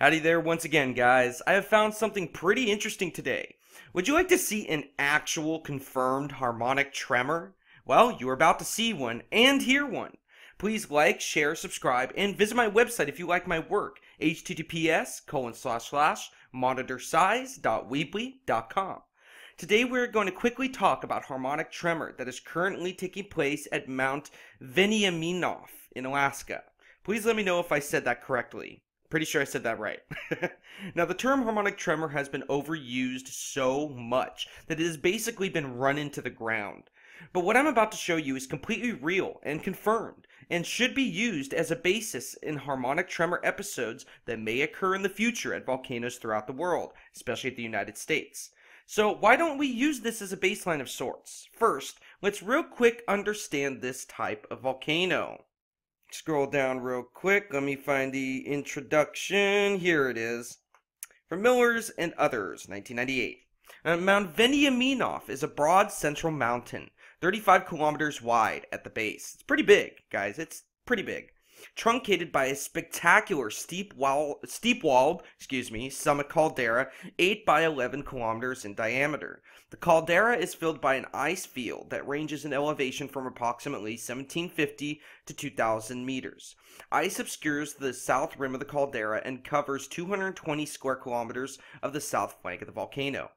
Howdy there once again, guys. I have found something pretty interesting today. Would you like to see an actual confirmed harmonic tremor? Well, you are about to see one and hear one. Please like, share, subscribe, and visit my website if you like my work, https://monitorsize.weebly.com. Today we are going to quickly talk about harmonic tremor that is currently taking place at Mount Veniaminof in Alaska. Please let me know if I said that correctly. Pretty sure I said that right. Now, the term harmonic tremor has been overused so much that it has basically been run into the ground. But what I'm about to show you is completely real and confirmed and should be used as a basis in harmonic tremor episodes that may occur in the future at volcanoes throughout the world, especially at the United States. So why don't we use this as a baseline of sorts? First, let's real quick understand this type of volcano. Scroll down real quick, let me find the introduction. Here it is, from Millers and others, 1998. Mount Veniaminof is a broad central mountain, 35 kilometers wide at the base. It's pretty big, guys, it's pretty big. Truncated by a spectacular steep-walled summit caldera, 8 by 11 kilometers in diameter. The caldera is filled by an ice field that ranges in elevation from approximately 1750 to 2000 meters. Ice obscures the south rim of the caldera and covers 220 square kilometers of the south flank of the volcano.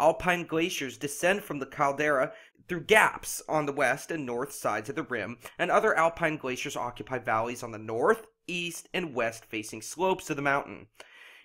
Alpine glaciers descend from the caldera through gaps on the west and north sides of the rim, and other alpine glaciers occupy valleys on the north, east, and west-facing slopes of the mountain.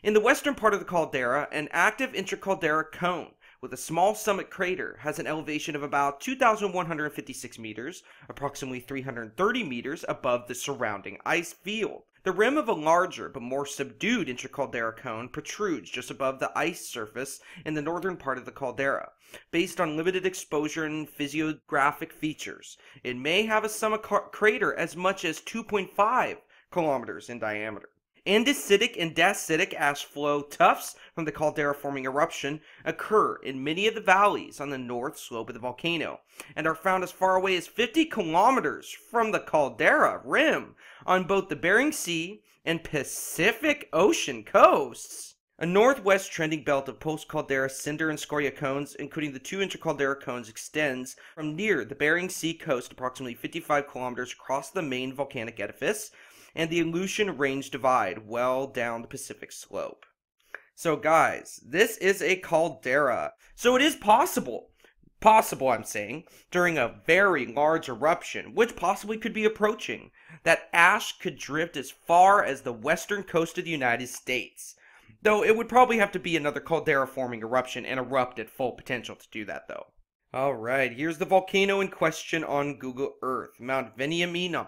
In the western part of the caldera, an active intercaldera cone with a small summit crater has an elevation of about 2,156 meters, approximately 330 meters above the surrounding ice field. The rim of a larger but more subdued intercaldera cone protrudes just above the ice surface in the northern part of the caldera. Based on limited exposure and physiographic features, it may have a summit crater as much as 2.5 kilometers in diameter. Andesitic and dacitic ash flow tufts from the caldera-forming eruption occur in many of the valleys on the north slope of the volcano and are found as far away as 50 kilometers from the caldera rim on both the Bering Sea and Pacific Ocean coasts. A northwest trending belt of post-caldera cinder and scoria cones, including the two intercaldera cones, extends from near the Bering Sea coast approximately 55 kilometers across the main volcanic edifice and the Aleutian Range Divide well down the Pacific slope. So guys, this is a caldera. So it is possible I'm saying, during a very large eruption, which possibly could be approaching, that ash could drift as far as the western coast of the United States. Though it would probably have to be another caldera-forming eruption and erupt at full potential to do that though. Alright, here's the volcano in question on Google Earth, Mount Veniaminof.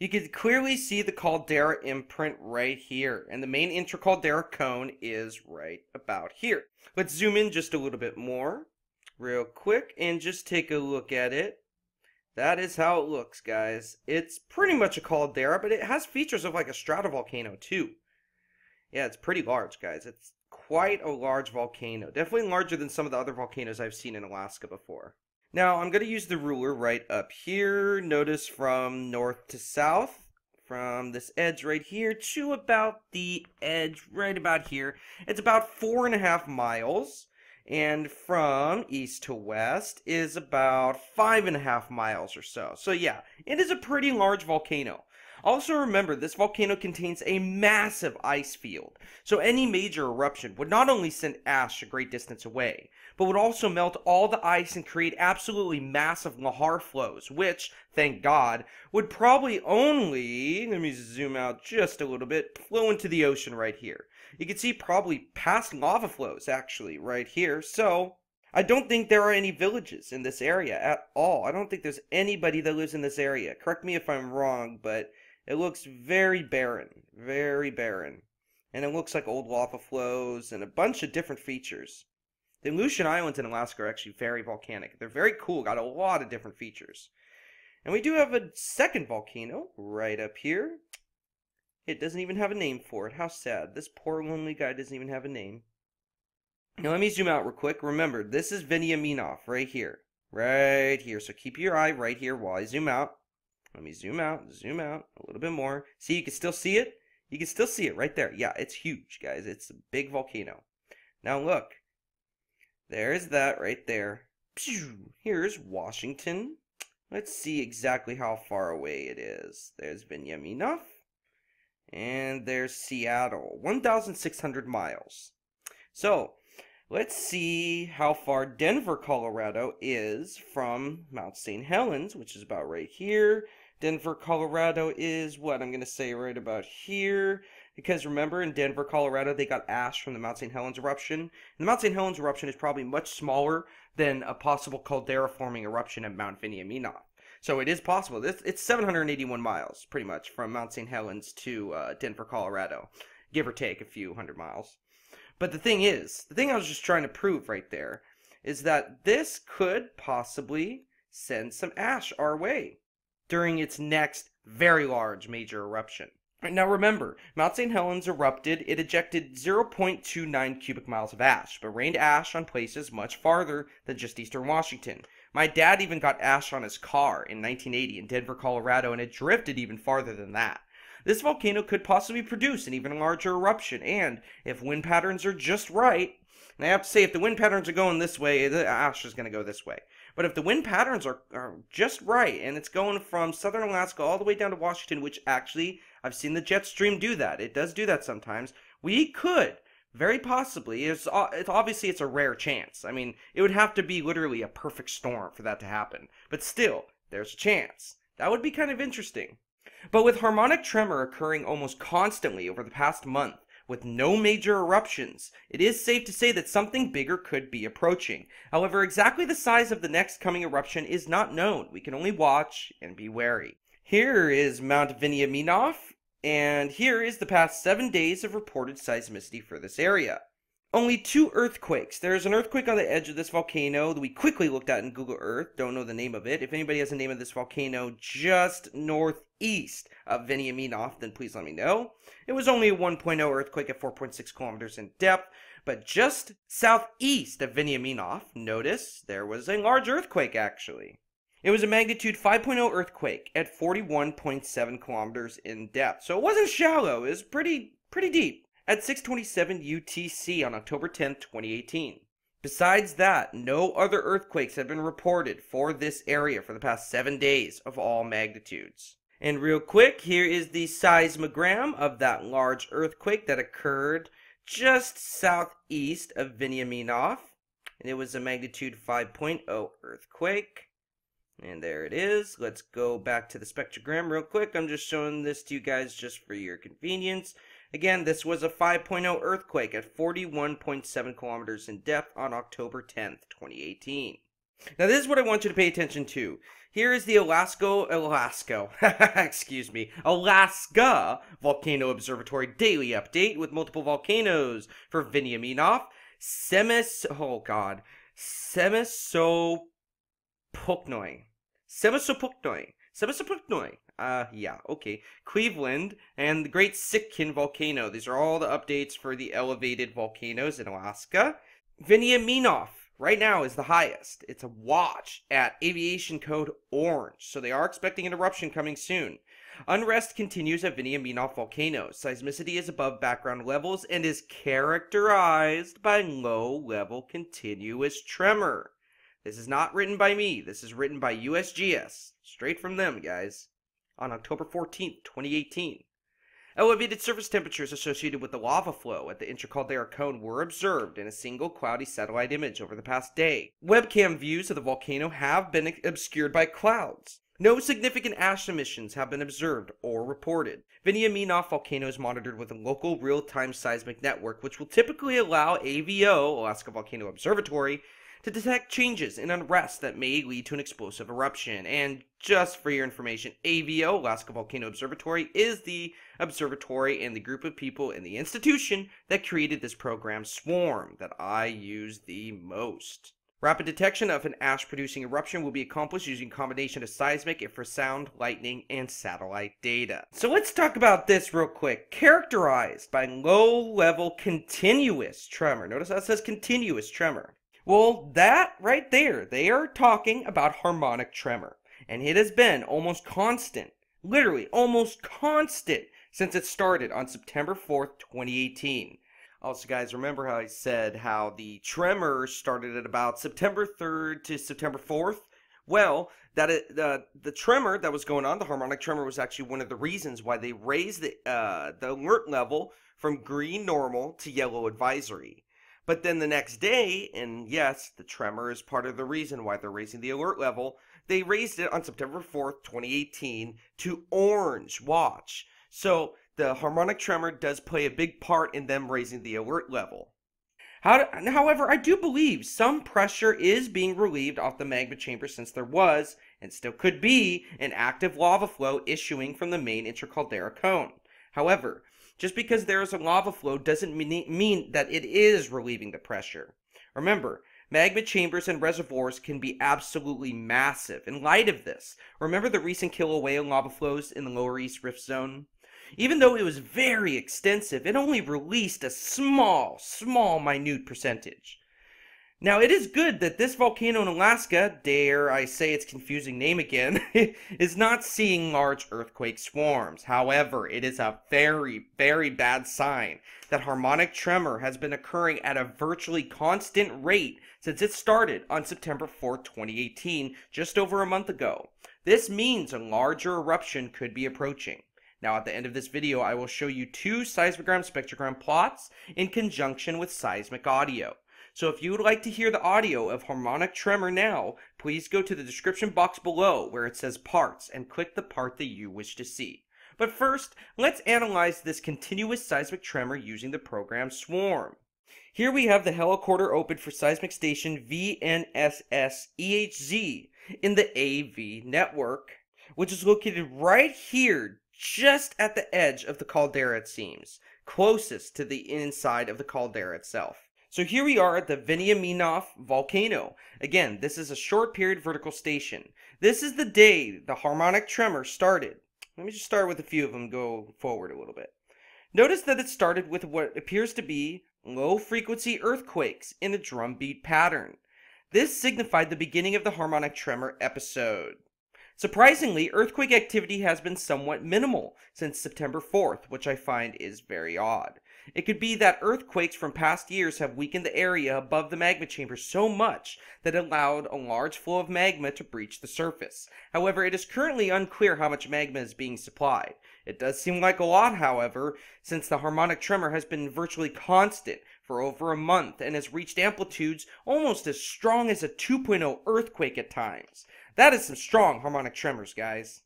You can clearly see the caldera imprint right here, and the main intercaldera cone is right about here. Let's zoom in just a little bit more, real quick, and just take a look at it. That is how it looks, guys. It's pretty much a caldera, but it has features of like a stratovolcano, too. Yeah, it's pretty large, guys. It's quite a large volcano. Definitely larger than some of the other volcanoes I've seen in Alaska before. Now, I'm going to use the ruler right up here. Notice from north to south, from this edge right here to about the edge right about here. It's about 4.5 miles, and from east to west is about 5.5 miles or so. So yeah, it is a pretty large volcano. Also remember, this volcano contains a massive ice field, so any major eruption would not only send ash a great distance away, but would also melt all the ice and create absolutely massive lahar flows, which, thank God, would probably only, let me zoom out just a little bit, flow into the ocean right here. You can see probably past lava flows, actually, right here, so I don't think there are any villages in this area at all. I don't think there's anybody that lives in this area. Correct me if I'm wrong, but it looks very barren, very barren. And it looks like old lava flows and a bunch of different features. The Aleutian Islands in Alaska are actually very volcanic. They're very cool, got a lot of different features. And we do have a second volcano right up here. It doesn't even have a name for it. How sad. This poor lonely guy doesn't even have a name. Now let me zoom out real quick. Remember, this is Veniaminof right here. Right here. So keep your eye right here while I zoom out. Let me zoom out a little bit more. See, you can still see it. You can still see it right there. Yeah, it's huge, guys. It's a big volcano. Now look. There's that right there. Here's Washington. Let's see exactly how far away it is. There's Veniaminof. And there's Seattle. 1,600 miles. So, let's see how far Denver, Colorado is from Mount St. Helens, which is about right here. Denver, Colorado is what I'm going to say right about here. Because remember, in Denver, Colorado, they got ash from the Mount St. Helens eruption. And the Mount St. Helens eruption is probably much smaller than a possible caldera-forming eruption at Mount Veniaminof. So it is possible. It's 781 miles, pretty much, from Mount St. Helens to Denver, Colorado. Give or take a few hundred miles. But the thing is, the thing I was just trying to prove right there is that this could possibly send some ash our way during its next very large major eruption. Right, now remember, Mount St. Helens erupted. It ejected 0.29 cubic miles of ash, but rained ash on places much farther than just eastern Washington. My dad even got ash on his car in 1980 in Denver, Colorado, and it drifted even farther than that. This volcano could possibly produce an even larger eruption, and if wind patterns are just right, and I have to say if the wind patterns are going this way, the ash is going to go this way. But if the wind patterns are just right, and it's going from southern Alaska all the way down to Washington, which actually I've seen the jet stream do that. It does do that sometimes. We could, very possibly, it's obviously it's a rare chance. I mean, it would have to be literally a perfect storm for that to happen. But still, there's a chance. That would be kind of interesting. But with harmonic tremor occurring almost constantly over the past month, with no major eruptions, it is safe to say that something bigger could be approaching. However, exactly the size of the next coming eruption is not known. We can only watch and be wary. Here is Mount Veniaminof, and here is the past 7 days of reported seismicity for this area. Only 2 earthquakes. There's an earthquake on the edge of this volcano that we quickly looked at in Google Earth. Don't know the name of it. If anybody has the name of this volcano just northeast of Veniaminof, then please let me know. It was only a 1.0 earthquake at 4.6 kilometers in depth, but just southeast of Veniaminof, notice there was a large earthquake actually. It was a magnitude 5.0 earthquake at 41.7 kilometers in depth. So it wasn't shallow. It was pretty deep. At 6:27 UTC on October 10, 2018. Besides that, no other earthquakes have been reported for this area for the past 7 days of all magnitudes. And real quick, here is the seismogram of that large earthquake that occurred just southeast of Veniaminof. And it was a magnitude 5.0 earthquake. And there it is. Let's go back to the spectrogram real quick. I'm just showing this to you guys just for your convenience. Again, this was a 5.0 earthquake at 41.7 kilometers in depth on October 10th, 2018. Now, this is what I want you to pay attention to. Here is the Alaska Volcano Observatory Daily Update with multiple volcanoes for Veniaminof, Semisopuknoi. Yeah, okay. Cleveland and the Great Sitkin Volcano. These are all the updates for the elevated volcanoes in Alaska. Veniaminof right now is the highest. It's a watch at aviation code orange, so they are expecting an eruption coming soon. Unrest continues at Veniaminof volcano. Seismicity is above background levels and is characterized by low-level continuous tremor. This is not written by me. This is written by USGS. Straight from them, guys. On October 14, 2018. Elevated surface temperatures associated with the lava flow at the intercaldera cone were observed in a single cloudy satellite image over the past day. Webcam views of the volcano have been obscured by clouds. No significant ash emissions have been observed or reported. Veniaminof volcano is monitored with a local real-time seismic network, which will typically allow AVO, Alaska Volcano Observatory, to detect changes in unrest that may lead to an explosive eruption. And just for your information, AVO, Alaska Volcano Observatory, is the observatory and the group of people in the institution that created this program, Swarm, that I use the most. Rapid detection of an ash-producing eruption will be accomplished using a combination of seismic, infrasound, lightning, and satellite data. So let's talk about this real quick. Characterized by low-level continuous tremor. Notice how it says continuous tremor. Well, that right there, they are talking about harmonic tremor. And it has been almost constant, literally almost constant since it started on September 4th, 2018. Also, guys, remember how I said how the tremor started at about September 3rd to September 4th? Well, that the tremor that was going on, the harmonic tremor, was actually one of the reasons why they raised the alert level from green normal to yellow advisory. But then the next day, and yes, the tremor is part of the reason why they're raising the alert level, they raised it on September 4th, 2018 to orange watch. So the harmonic tremor does play a big part in them raising the alert level. However, I do believe some pressure is being relieved off the magma chamber, since there was, and still could be, an active lava flow issuing from the main intercaldera cone. However, just because there is a lava flow doesn't mean that it is relieving the pressure. Remember, magma chambers and reservoirs can be absolutely massive. In light of this, remember the recent Kilauea lava flows in the Lower East Rift Zone? Even though it was very extensive, it only released a small, minute percentage. Now, it is good that this volcano in Alaska, dare I say its confusing name again, is not seeing large earthquake swarms. However, it is a very, very bad sign that harmonic tremor has been occurring at a virtually constant rate since it started on September 4, 2018, just over a month ago. This means a larger eruption could be approaching. Now, at the end of this video, I will show you two seismogram-spectrogram plots in conjunction with seismic audio. So if you would like to hear the audio of harmonic tremor now, please go to the description box below where it says parts and click the part that you wish to see. But first, let's analyze this continuous seismic tremor using the program Swarm. Here we have the helicorder open for seismic station VNSS-EHZ in the AV network, which is located right here, just at the edge of the caldera, it seems, closest to the inside of the caldera itself. So here we are at the Veniaminof volcano. Again, this is a short period vertical station. This is the day the harmonic tremor started. Let me just start with a few of them and go forward a little bit. Notice that it started with what appears to be low-frequency earthquakes in a drumbeat pattern. This signified the beginning of the harmonic tremor episode. Surprisingly, earthquake activity has been somewhat minimal since September 4th, which I find is very odd. It could be that earthquakes from past years have weakened the area above the magma chamber so much that it allowed a large flow of magma to breach the surface. However, it is currently unclear how much magma is being supplied. It does seem like a lot, however, since the harmonic tremor has been virtually constant for over a month and has reached amplitudes almost as strong as a 2.0 earthquake at times. That is some strong harmonic tremors, guys.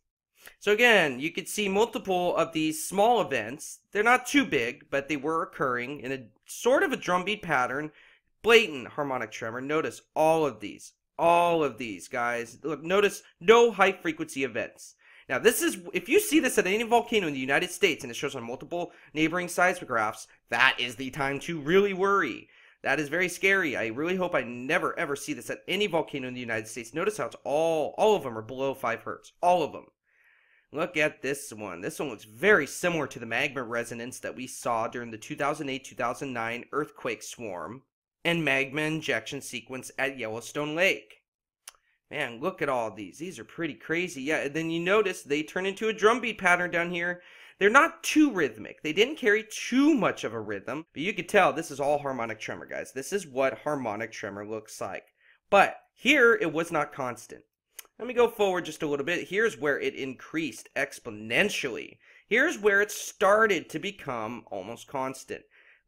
So again, you could see multiple of these small events. They're not too big, but they were occurring in a sort of a drumbeat pattern. Blatant harmonic tremor. Notice all of these, guys. Look, notice no high-frequency events. Now, this is, if you see this at any volcano in the United States and it shows on multiple neighboring seismographs, that is the time to really worry. That is very scary. I really hope I never ever see this at any volcano in the United States. Notice how it's all of them are below 5 Hertz. All of them. Look at this one. This one looks very similar to the magma resonance that we saw during the 2008-2009 earthquake swarm and magma injection sequence at Yellowstone Lake. Man, look at all these. These are pretty crazy. Yeah, and then you notice they turn into a drumbeat pattern down here. They're not too rhythmic. They didn't carry too much of a rhythm, but you could tell this is all harmonic tremor, guys. This is what harmonic tremor looks like. But here, it was not constant. Let me go forward just a little bit. Here's where it increased exponentially. Here's where it started to become almost constant.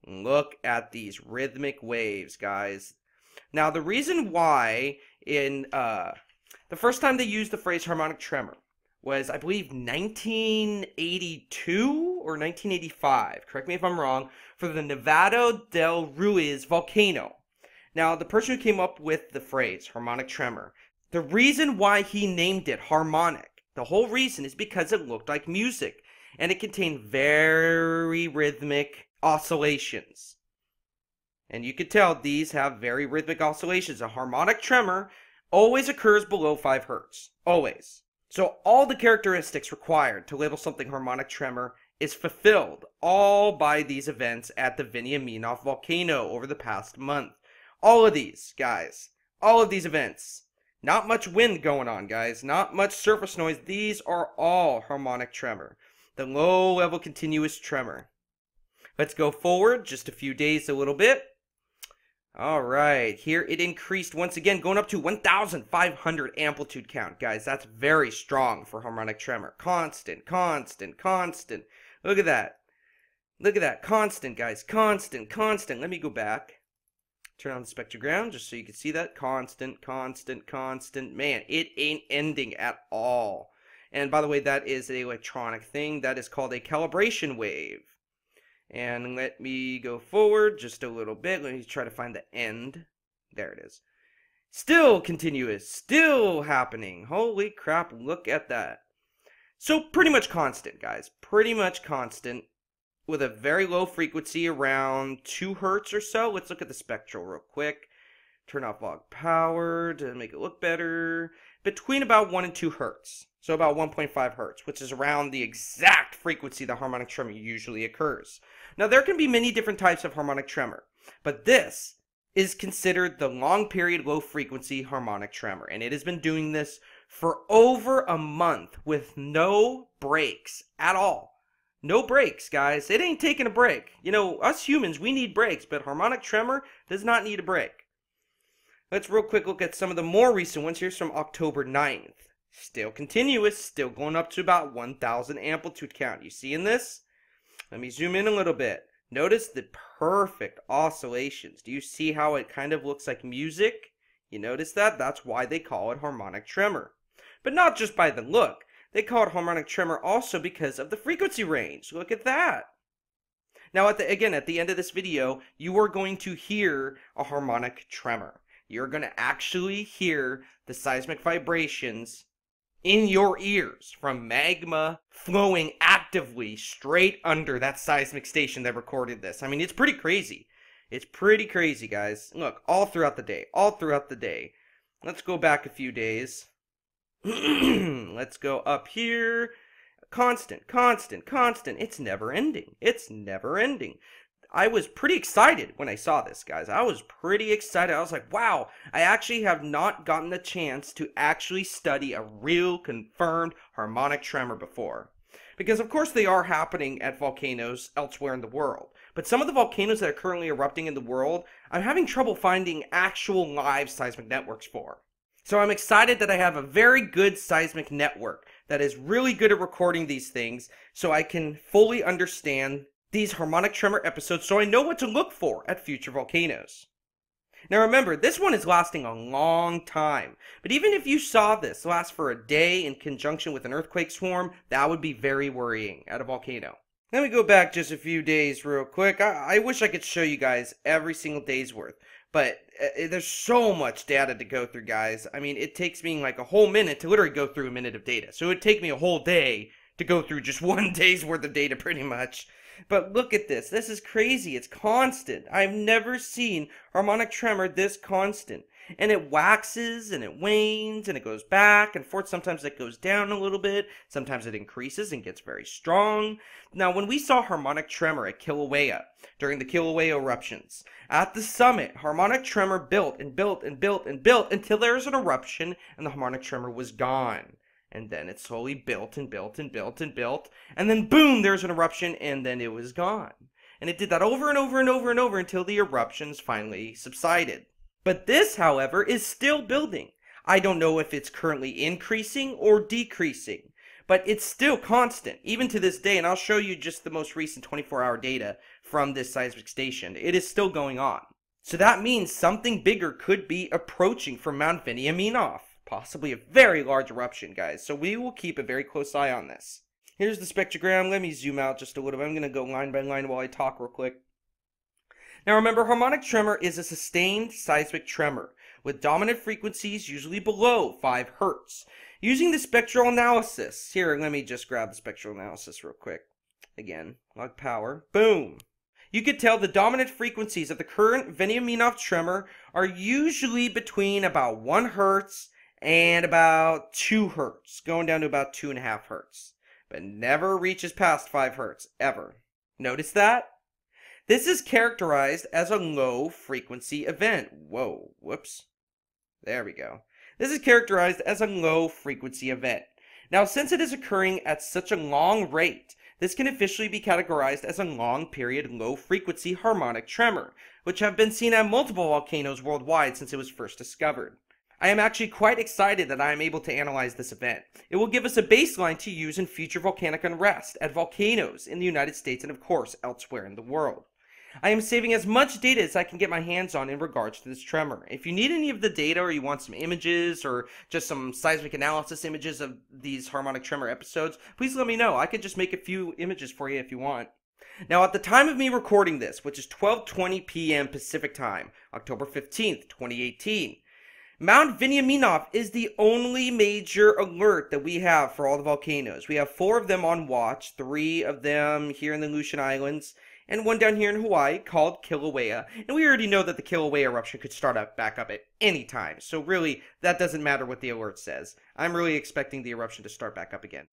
Look at these rhythmic waves, guys. Now, the reason why in the first time they used the phrase harmonic tremor was, I believe, 1982 or 1985, correct me if I'm wrong, for the Nevado del Ruiz volcano. Now, the person who came up with the phrase harmonic tremor, the reason why he named it harmonic, the whole reason is because it looked like music, and it contained very rhythmic oscillations. And you could tell these have very rhythmic oscillations. A harmonic tremor always occurs below 5 Hertz, always. So all the characteristics required to label something harmonic tremor is fulfilled all by these events at the Veniaminof volcano over the past month. All of these, guys. All of these events. Not much wind going on, guys. Not much surface noise. These are all harmonic tremor. the low-level continuous tremor. Let's go forward just a few days a little bit. All right, here it increased once again, going up to 1,500 amplitude count. Guys, that's very strong for harmonic tremor. Constant, constant, constant. Look at that. Look at that. Constant, guys. Constant, constant. Let me go back. Turn on the spectrogram just so you can see that. Constant, constant, constant. Man, it ain't ending at all. And by the way, that is an electronic thing. That is called a calibration wave. And let me go forward just a little bit. Let me try to find the end. There it is. Still continuous. Still happening. Holy crap. Look at that. So pretty much constant, guys. Pretty much constant. With a very low frequency around 2 hertz or so. Let's look at the spectral real quick. Turn off log power to make it look better. Between about 1 and 2 hertz. So about 1.5 hertz, which is around the exact frequency the harmonic tremor usually occurs. Now there can be many different types of harmonic tremor, but this is considered the long period low frequency harmonic tremor. And it has been doing this for over a month with no breaks at all. No breaks, guys. It ain't taking a break. You know, us humans, we need breaks, but harmonic tremor does not need a break. Let's real quick look at some of the more recent ones. Here's from October 9th. Still continuous, still going up to about 1,000 amplitude count. You seeing this? Let me zoom in a little bit. Notice the perfect oscillations. Do you see how it kind of looks like music? You notice that? That's why they call it harmonic tremor. But not just by the look. They call it harmonic tremor also because of the frequency range. Look at that. Now, at the end of this video, you are going to hear a harmonic tremor. You're going to actually hear the seismic vibrations in your ears from magma flowing actively straight under that seismic station that recorded this. I mean, it's pretty crazy. It's pretty crazy, guys. Look, all throughout the day, all throughout the day. Let's go back a few days. Let's go up here. Constant, constant, constant. It's never ending. It's never ending. I was pretty excited when I saw this, guys. I was pretty excited. I was like, wow, I actually have not gotten the chance to actually study a real confirmed harmonic tremor before. Because, of course, they are happening at volcanoes elsewhere in the world. But some of the volcanoes that are currently erupting in the world, I'm having trouble finding actual live seismic networks for. So I'm excited that I have a very good seismic network that is really good at recording these things so I can fully understand these harmonic tremor episodes so I know what to look for at future volcanoes. Now remember, this one is lasting a long time, but even if you saw this last for a day in conjunction with an earthquake swarm, that would be very worrying at a volcano. Let me go back just a few days real quick. I wish I could show you guys every single day's worth. But there's so much data to go through, guys. I mean, it takes me like a whole minute to literally go through a minute of data. So it would take me a whole day to go through just one day's worth of data pretty much. But look at this. This is crazy. It's constant. I've never seen harmonic tremor this constant. And it waxes and it wanes and it goes back and forth. Sometimes it goes down a little bit. Sometimes it increases and gets very strong. Now, when we saw harmonic tremor at Kilauea during the Kilauea eruptions, at the summit, harmonic tremor built and built and built and built until there was an eruption and the harmonic tremor was gone. And then it slowly built and built and built and built. And then boom, there's an eruption and then it was gone. And it did that over and over and over and over until the eruptions finally subsided. But this, however, is still building. I don't know if it's currently increasing or decreasing, but it's still constant, even to this day. And I'll show you just the most recent 24-hour data from this seismic station. It is still going on. So that means something bigger could be approaching from Mount Veniaminof, possibly a very large eruption, guys. So we will keep a very close eye on this. Here's the spectrogram. Let me zoom out just a little bit. I'm going to go line by line while I talk real quick. Now remember, harmonic tremor is a sustained seismic tremor with dominant frequencies usually below 5 hertz. Using the spectral analysis, here, let me just grab the spectral analysis real quick. Again, log power, boom. You could tell the dominant frequencies of the current Veniaminof tremor are usually between about 1 hertz and about 2 hertz, going down to about 2.5 hertz, but never reaches past 5 hertz, ever. Notice that? This is characterized as a low-frequency event. Whoa, whoops. There we go. This is characterized as a low-frequency event. Now, since it is occurring at such a long rate, This can officially be categorized as a long-period, low-frequency harmonic tremor, which have been seen at multiple volcanoes worldwide since it was first discovered. I am actually quite excited that I am able to analyze this event. It will give us a baseline to use in future volcanic unrest at volcanoes in the United States and, of course, elsewhere in the world. I am saving as much data as I can get my hands on in regards to this tremor. If you need any of the data or you want some images or just some seismic analysis images of these harmonic tremor episodes, please let me know. I could just make a few images for you if you want. Now, at the time of me recording this, which is 12:20 p.m. Pacific Time, October 15th, 2018, Mount Veniaminof is the only major alert that we have for all the volcanoes. We have 4 of them on watch, 3 of them here in the Aleutian Islands, and one down here in Hawaii called Kilauea. And we already know that the Kilauea eruption could start up back up at any time. So really, that doesn't matter what the alert says. I'm really expecting the eruption to start back up again.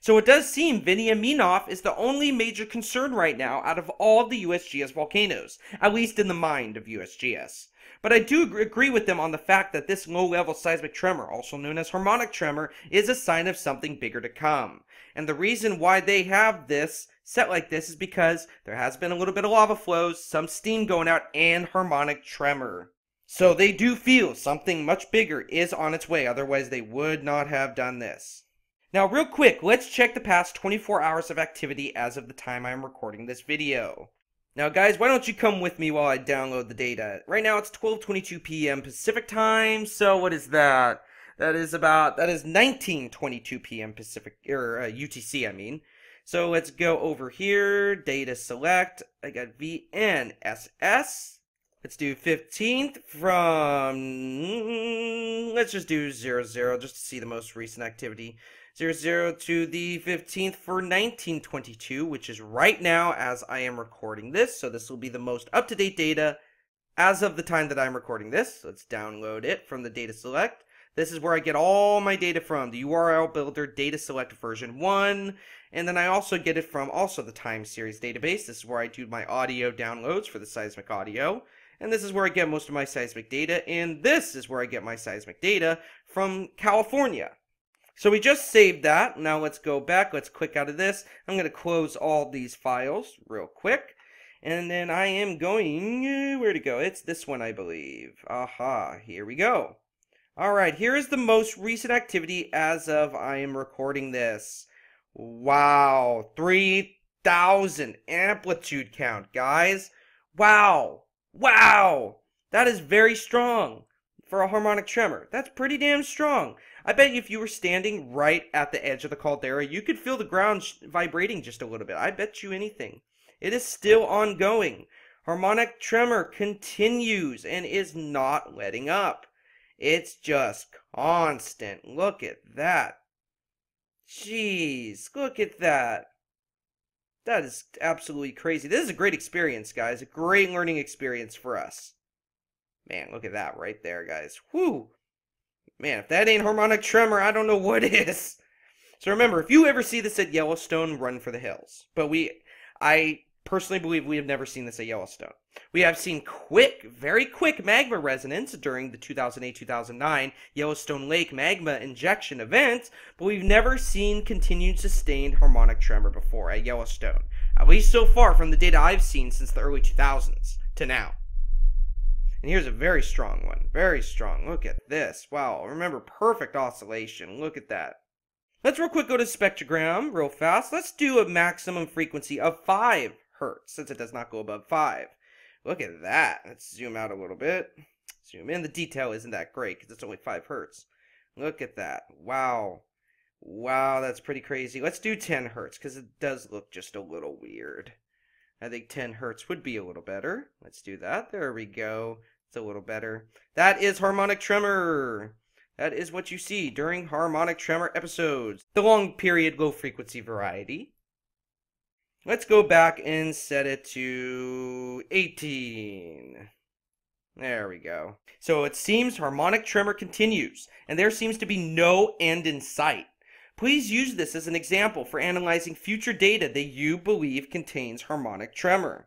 So it does seem Veniaminof is the only major concern right now out of all the USGS volcanoes, at least in the mind of USGS. But I do agree with them on the fact that this low-level seismic tremor, also known as harmonic tremor, is a sign of something bigger to come. And the reason why they have this set like this is because there has been a little bit of lava flows, some steam going out, and harmonic tremor. So they do feel something much bigger is on its way, otherwise they would not have done this. Now real quick, let's check the past 24 hours of activity as of the time I'm recording this video. Now guys, why don't you come with me while I download the data. Right now it's 12:22 p.m. Pacific Time, so what is that? That is 19:22 p.m. Pacific, or UTC I mean. So let's go over here, data select, I got VNSS, let's do 15th from, let's just do 00 just to see the most recent activity, 00 to the 15th for 1922, which is right now as I am recording this, so this will be the most up-to-date data as of the time that I'm recording this. Let's download it from the data select. This is where I get all my data from, the URL builder data select version 1, and then I also get it from also the time series database. This is where I do my audio downloads for the seismic audio, and this is where I get most of my seismic data, and this is where I get my seismic data from California. So we just saved that. Now let's go back, let's click out of this. I'm going to close all these files real quick, and then I am going, where to go? It's this one I believe. Aha, here we go. Alright, here is the most recent activity as of I am recording this. Wow, 3,000 amplitude count, guys. Wow, wow, that is very strong for a harmonic tremor. That's pretty damn strong. I bet you if you were standing right at the edge of the caldera, you could feel the ground vibrating just a little bit. I bet you anything. It is still ongoing. Harmonic tremor continues and is not letting up. It's just constant. Look at that. Jeez, look at that. That is absolutely crazy. This is a great experience, guys. A great learning experience for us. Man, look at that right there, guys. Whew. Man, if that ain't harmonic tremor, I don't know what is. So remember, if you ever see this at Yellowstone, run for the hills. But I personally believe we have never seen this at Yellowstone. We have seen quick, very quick magma resonance during the 2008-2009 Yellowstone Lake magma injection event, but we've never seen continued sustained harmonic tremor before at Yellowstone, at least so far from the data I've seen since the early 2000s to now. And here's a very strong one, very strong. Look at this. Wow, remember, perfect oscillation. Look at that. Let's real quick go to spectrogram real fast. Let's do a maximum frequency of 5. Hertz, since it does not go above 5. Look at that. Let's zoom out a little bit. Zoom in. The detail isn't that great because it's only 5 hertz. Look at that. Wow. Wow, that's pretty crazy. Let's do 10 hertz because it does look just a little weird. I think 10 hertz would be a little better. Let's do that. There we go. It's a little better. That is harmonic tremor. That is what you see during harmonic tremor episodes. The long period, low frequency variety. Let's go back and set it to 18. There we go. So it seems harmonic tremor continues, and there seems to be no end in sight. Please use this as an example for analyzing future data that you believe contains harmonic tremor.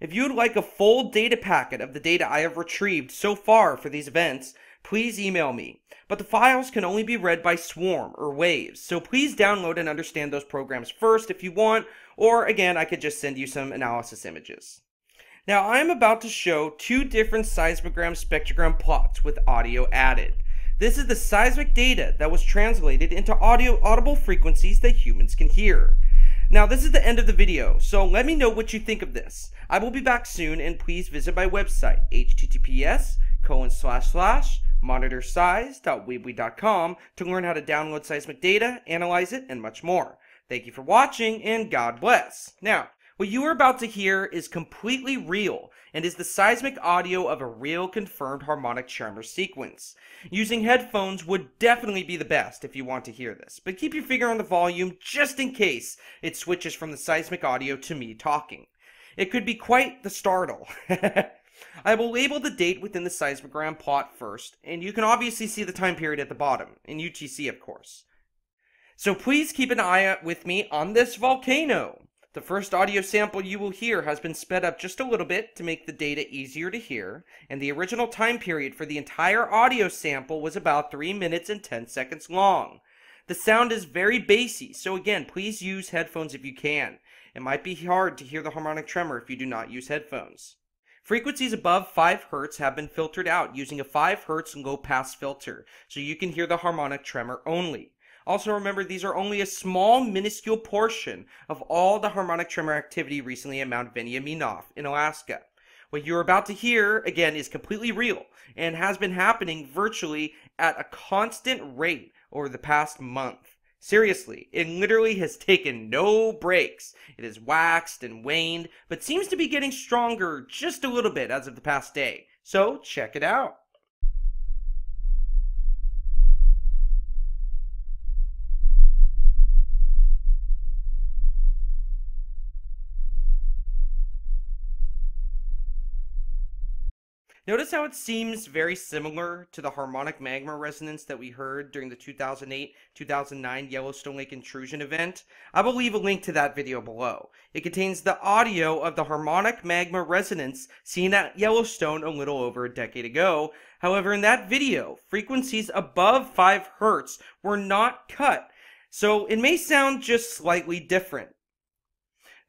If you would like a full data packet of the data I have retrieved so far for these events, please email me. But the files can only be read by Swarm or Waves, so please download and understand those programs first if you want, or again, I could just send you some analysis images. Now, I am about to show two different seismogram spectrogram plots with audio added. This is the seismic data that was translated into audible frequencies that humans can hear. Now, this is the end of the video, so let me know what you think of this. I will be back soon, and please visit my website, https://monitorseis.weebly.com, to learn how to download seismic data, analyze it, and much more. Thank you for watching, and God bless. Now, what you are about to hear is completely real and is the seismic audio of a real confirmed harmonic tremor sequence. Using headphones would definitely be the best if you want to hear this, but keep your finger on the volume just in case it switches from the seismic audio to me talking. It could be quite the startle. I will label the date within the seismogram plot first, and you can obviously see the time period at the bottom, in UTC of course. So please keep an eye out with me on this volcano. The first audio sample you will hear has been sped up just a little bit to make the data easier to hear, and the original time period for the entire audio sample was about 3 minutes and 10 seconds long. The sound is very bassy, so again, please use headphones if you can. It might be hard to hear the harmonic tremor if you do not use headphones. Frequencies above 5 Hz have been filtered out using a 5 Hz low-pass filter, so you can hear the harmonic tremor only. Also remember, these are only a small, minuscule portion of all the harmonic tremor activity recently at Mount Veniaminof in Alaska. What you're about to hear, again, is completely real and has been happening virtually at a constant rate over the past month. Seriously, it literally has taken no breaks. It has waxed and waned, but seems to be getting stronger just a little bit as of the past day. So check it out. Notice how it seems very similar to the harmonic magma resonance that we heard during the 2008-2009 Yellowstone Lake intrusion event? I will leave a link to that video below. It contains the audio of the harmonic magma resonance seen at Yellowstone a little over a decade ago. However, in that video, frequencies above 5 Hz were not cut, so it may sound just slightly different.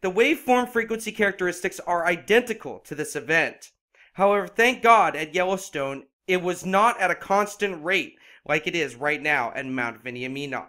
The waveform frequency characteristics are identical to this event. However, thank God at Yellowstone, it was not at a constant rate like it is right now at Mount Veniaminof.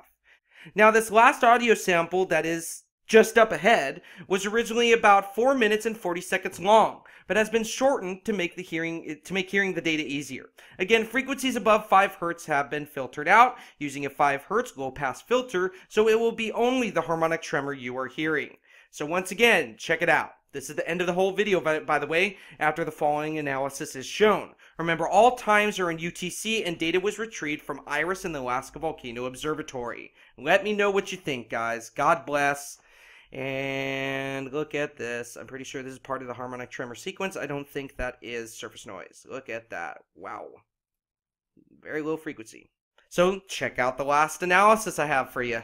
Now, this last audio sample that is just up ahead was originally about 4 minutes and 40 seconds long, but has been shortened to make hearing the data easier. Again, frequencies above 5 Hz have been filtered out using a 5 Hz low-pass filter, so it will be only the harmonic tremor you are hearing. So once again, check it out. This is the end of the whole video, by the way, after the following analysis is shown. Remember, all times are in UTC and data was retrieved from Iris and the Alaska Volcano Observatory. Let me know what you think, guys. God bless. And look at this. I'm pretty sure this is part of the harmonic tremor sequence. I don't think that is surface noise. Look at that. Wow. Very low frequency. So check out the last analysis I have for you.